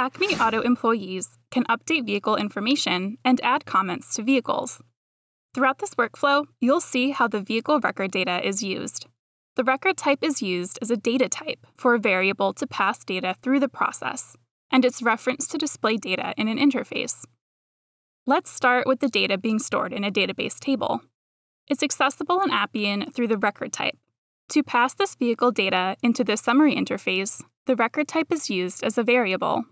Acme Auto employees can update vehicle information and add comments to vehicles. Throughout this workflow, you'll see how the vehicle record data is used. The record type is used as a data type for a variable to pass data through the process, and it's referenced to display data in an interface. Let's start with the data being stored in a database table. It's accessible in Appian through the record type. To pass this vehicle data into the summary interface, the record type is used as a variable.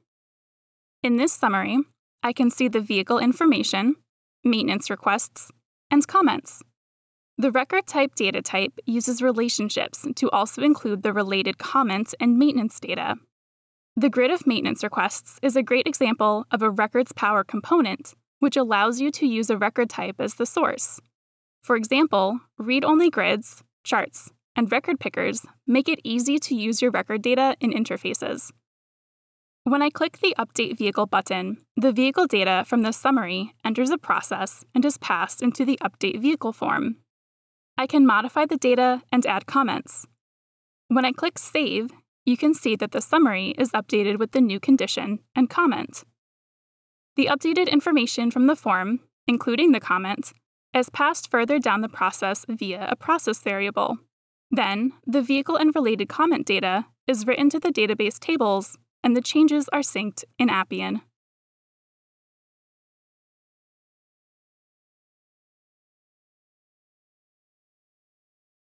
In this summary, I can see the vehicle information, maintenance requests, and comments. The record type data type uses relationships to also include the related comments and maintenance data. The grid of maintenance requests is a great example of a records power component, which allows you to use a record type as the source. For example, read-only grids, charts, and record pickers make it easy to use your record data in interfaces. When I click the Update Vehicle button, the vehicle data from the summary enters a process and is passed into the Update Vehicle form. I can modify the data and add comments. When I click Save, you can see that the summary is updated with the new condition and comment. The updated information from the form, including the comment, is passed further down the process via a process variable. Then, the vehicle and related comment data is written to the database tables, and the changes are synced in Appian.